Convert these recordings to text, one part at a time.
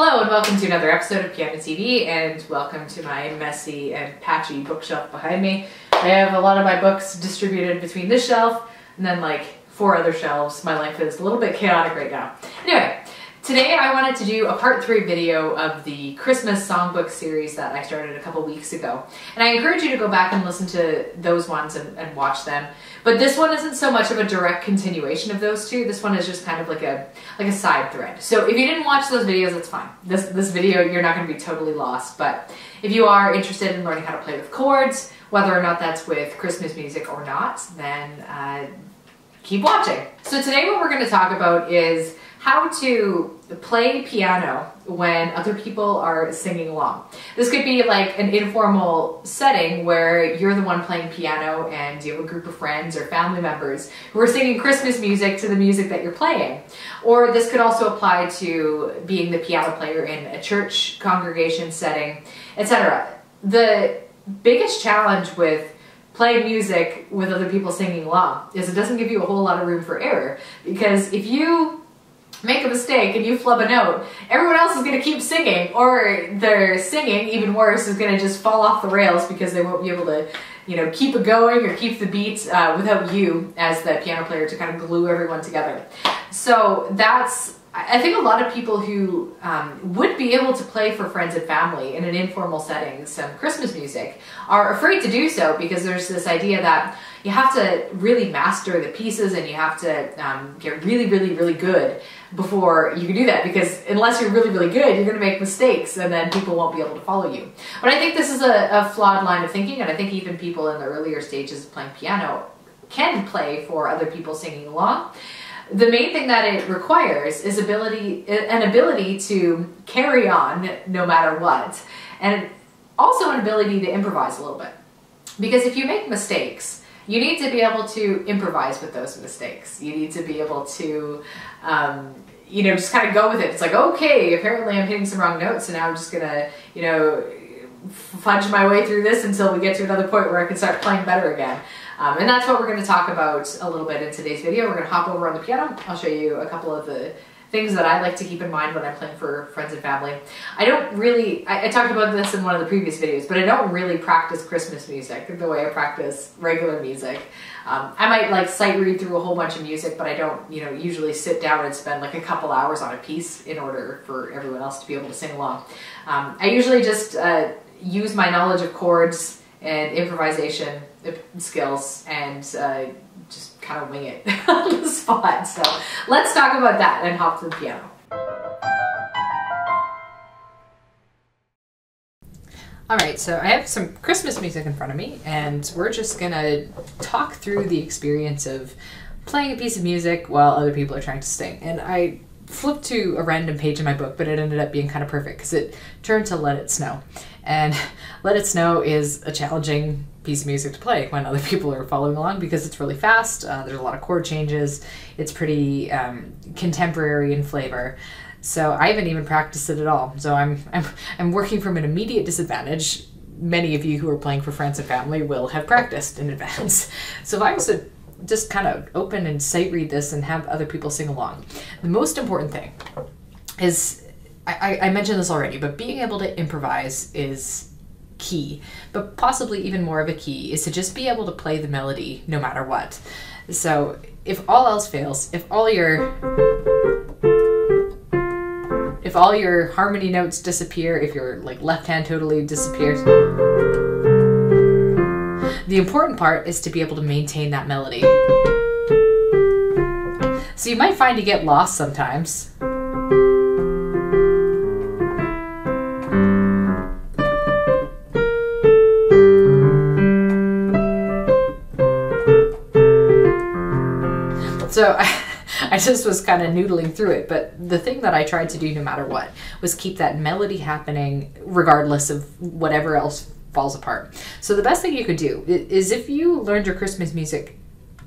Hello and welcome to another episode of Piano TV, and welcome to my messy and patchy bookshelf behind me. I have a lot of my books distributed between this shelf and then like four other shelves. My life is a little bit chaotic right now. Anyway, today I wanted to do a part 3 video of the Christmas songbook series that I started a couple weeks ago. And I encourage you to go back and listen to those ones and watch them. But this one isn't so much of a direct continuation of those two. This one is just kind of like a side thread. So if you didn't watch those videos, that's fine. This video, you're not gonna be totally lost. But if you are interested in learning how to play with chords, whether or not that's with Christmas music or not, then keep watching. So today what we're gonna talk about is how to play piano when other people are singing along. This could be like an informal setting where you're the one playing piano and you have a group of friends or family members who are singing Christmas music to the music that you're playing. Or this could also apply to being the piano player in a church congregation setting, etc. The biggest challenge with playing music with other people singing along is it doesn't give you a whole lot of room for error, because if you make a mistake and you flub a note, everyone else is gonna keep singing, or their singing, even worse, is gonna just fall off the rails because they won't be able to, you know, keep it going or keep the beat without you as the piano player to kind of glue everyone together. So that's, I think, a lot of people who would be able to play for friends and family in an informal setting some Christmas music are afraid to do so, because there's this idea that you have to really master the pieces and you have to get really good before you can do that, because unless you're really good, you're going to make mistakes and then people won't be able to follow you. But I think this is a flawed line of thinking, and I think even people in the earlier stages of playing piano can play for other people singing along. The main thing that it requires is an ability to carry on no matter what, and also an ability to improvise a little bit. Because if you make mistakes, you need to be able to improvise with those mistakes. You need to be able to, you know, just kind of go with it. It's like, okay, apparently I'm hitting some wrong notes, and now I'm just gonna, you know, fudge my way through this until we get to another point where I can start playing better again. And that's what we're going to talk about a little bit in today's video. We're going to hop over on the piano. I'll show you a couple of the things that I like to keep in mind when I'm playing for friends and family. I don't really, I talked about this in one of the previous videos, but I don't really practice Christmas music the way I practice regular music. I might like sight read through a whole bunch of music, but I don't, you know, usually sit down and spend like a couple hours on a piece in order for everyone else to be able to sing along. I usually just use my knowledge of chords and improvisation skills and just kind of wing it on the spot. So let's talk about that and hop to the piano. All right, so I have some Christmas music in front of me, and we're just gonna talk through the experience of playing a piece of music while other people are trying to sing. And I flipped to a random page in my book, but it ended up being kind of perfect because it turned to Let It Snow. And Let It Snow is a challenging piece of music to play when other people are following along, because it's really fast, there's a lot of chord changes, it's pretty contemporary in flavor. So I haven't even practiced it at all. So I'm working from an immediate disadvantage. Many of you who are playing for friends and family will have practiced in advance. So if I was to just kind of open and sight read this and have other people sing along, the most important thing is, I mentioned this already, but being able to improvise is key, but possibly even more of a key is to just be able to play the melody no matter what. So if all else fails, if all your harmony notes disappear, if your like left hand totally disappears, the important part is to be able to maintain that melody. So you might find you get lost sometimes, so I just was kind of noodling through it, but the thing that I tried to do no matter what was keep that melody happening regardless of whatever else falls apart. So the best thing you could do is, if you learned your Christmas music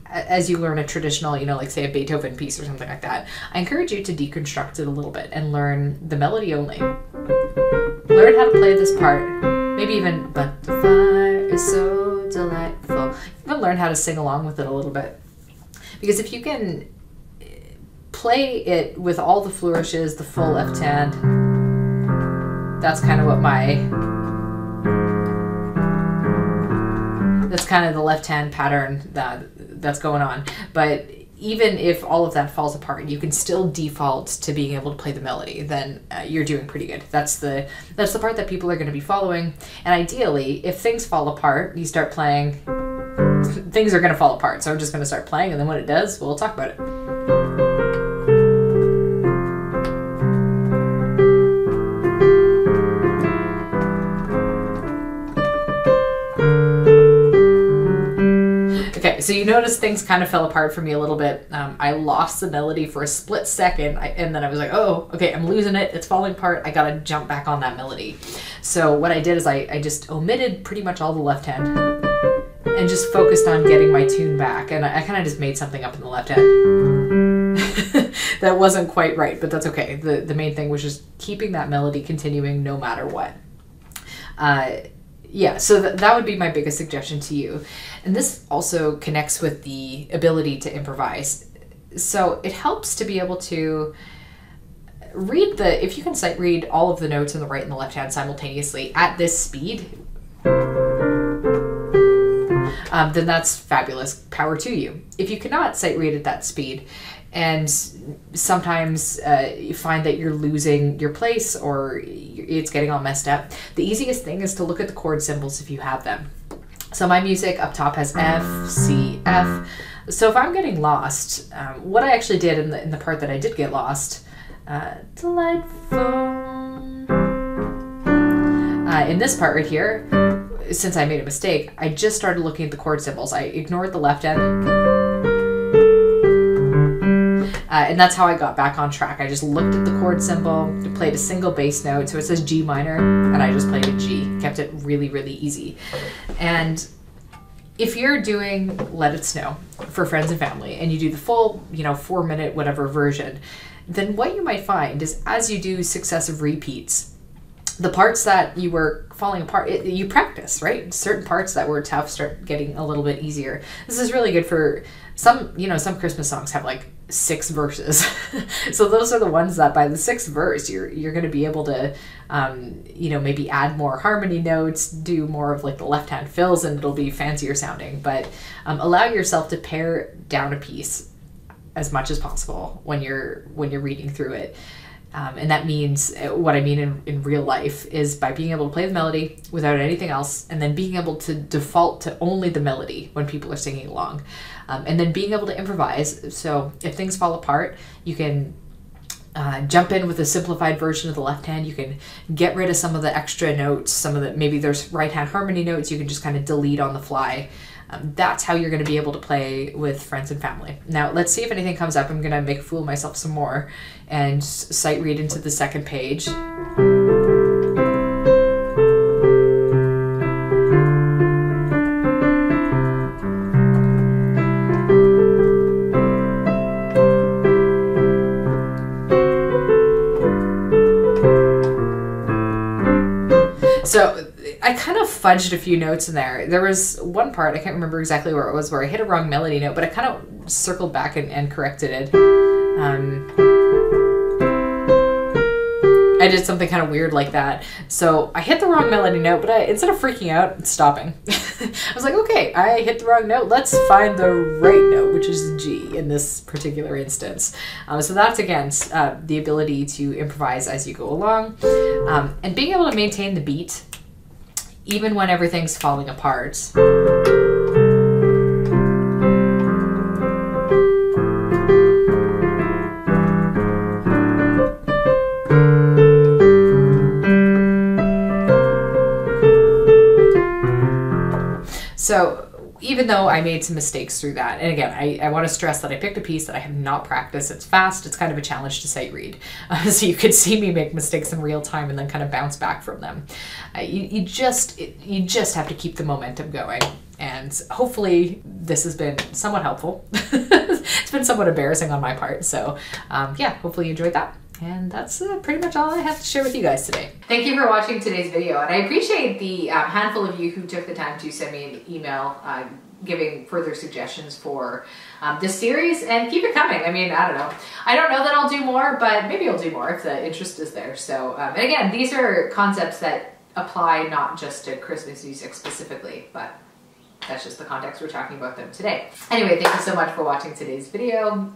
as you learn a traditional, you know, like say a Beethoven piece or something like that, I encourage you to deconstruct it a little bit and learn the melody only. Learn how to play this part, maybe even, but the fire is so delightful. You can learn how to sing along with it a little bit. Because if you can play it with all the flourishes, the full left hand, that's kind of what my, that's kind of the left hand pattern that's going on. But even if all of that falls apart, you can still default to being able to play the melody, then you're doing pretty good. That's the part that people are going to be following. And ideally, if things fall apart, you start playing, things are going to fall apart. So I'm just going to start playing, and then when it does, we'll talk about it. So you notice things kind of fell apart for me a little bit. I lost the melody for a split second, and then I was like, oh, okay, I'm losing it. It's falling apart. I gotta jump back on that melody. So what I did is I just omitted pretty much all the left hand and just focused on getting my tune back. And I kind of just made something up in the left hand that wasn't quite right, but that's okay. The main thing was just keeping that melody continuing no matter what. Yeah, so that would be my biggest suggestion to you. And this also connects with the ability to improvise. So it helps to be able to read the, if you can sight read all of the notes in the right and the left hand simultaneously at this speed, then that's fabulous, power to you. If you cannot sight read at that speed, and sometimes you find that you're losing your place or it's getting all messed up, the easiest thing is to look at the chord symbols if you have them. So my music up top has F, C, F. So if I'm getting lost, what I actually did in the part that I did get lost, delightful. In this part right here, since I made a mistake, I just started looking at the chord symbols. I ignored the left end. And that's how I got back on track. I just looked at the chord symbol, played a single bass note, so it says G minor, and I just played a G. Kept it really, really easy. And if you're doing Let It Snow for friends and family, and you do the full, 4-minute whatever version, then what you might find is as you do successive repeats, the parts that you were falling apart, you practice, right? Certain parts that were tough start getting a little bit easier. This is really good for some, some Christmas songs have like 6 verses. So those are the ones that by the 6th verse, you're going to be able to, maybe add more harmony notes, do more of like the left hand fills, and it'll be fancier sounding. But allow yourself to pare down a piece as much as possible when you're reading through it. And that means, what I mean in real life is by being able to play the melody without anything else, and then being able to default to only the melody when people are singing along, and then being able to improvise. So if things fall apart, you can jump in with a simplified version of the left hand. You can get rid of some of the extra notes, maybe there's right hand harmony notes, you can just kind of delete on the fly. That's how you're going to be able to play with friends and family. Now, let's see if anything comes up. I'm going to make a fool of myself some more and sight read into the second page. So I kind of fudged a few notes in there. There was one part, I can't remember exactly where it was, where I hit a wrong melody note, but I kind of circled back and corrected it. I did something kind of weird like that. So I hit the wrong melody note, but instead of freaking out, it's stopping. I was like, okay, I hit the wrong note. Let's find the right note, which is G in this particular instance. So that's, again, the ability to improvise as you go along. And being able to maintain the beat even when everything's falling apart. So even though I made some mistakes through that, and again, I want to stress that I picked a piece that I have not practiced. It's fast. It's kind of a challenge to sight read. So you could see me make mistakes in real time and then kind of bounce back from them. You just have to keep the momentum going. And hopefully this has been somewhat helpful. It's been somewhat embarrassing on my part. So yeah, hopefully you enjoyed that. And that's pretty much all I have to share with you guys today. Thank you for watching today's video, and I appreciate the handful of you who took the time to send me an email giving further suggestions for this series, and keep it coming. I mean, I don't know that I'll do more, but maybe I'll do more if the interest is there. So and again, these are concepts that apply not just to Christmas music specifically, but that's just the context we're talking about them today. Anyway, thank you so much for watching today's video.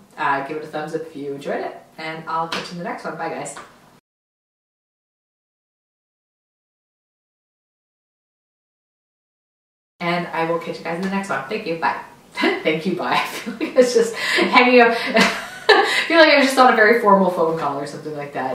Give it a thumbs up if you enjoyed it, and I'll catch you in the next one. Bye guys. And I will catch you guys in the next one. Thank you, bye. Thank you, bye. I feel like it's just hanging up. I feel like I was just on a very formal phone call or something like that.